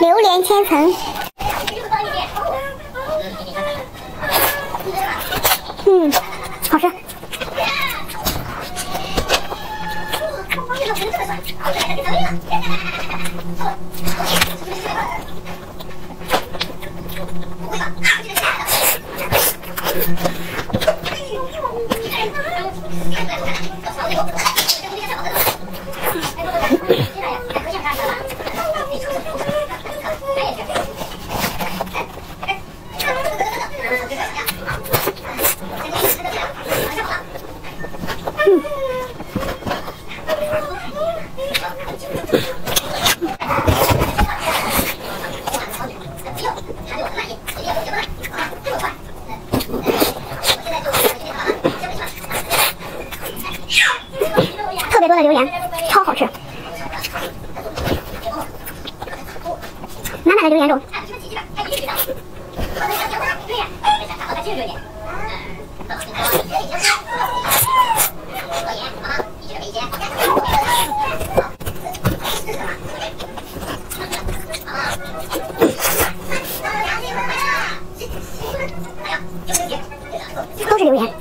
榴莲千层。嗯，好吃。特别多的榴莲，超好吃，满满的榴莲肉。都是榴莲。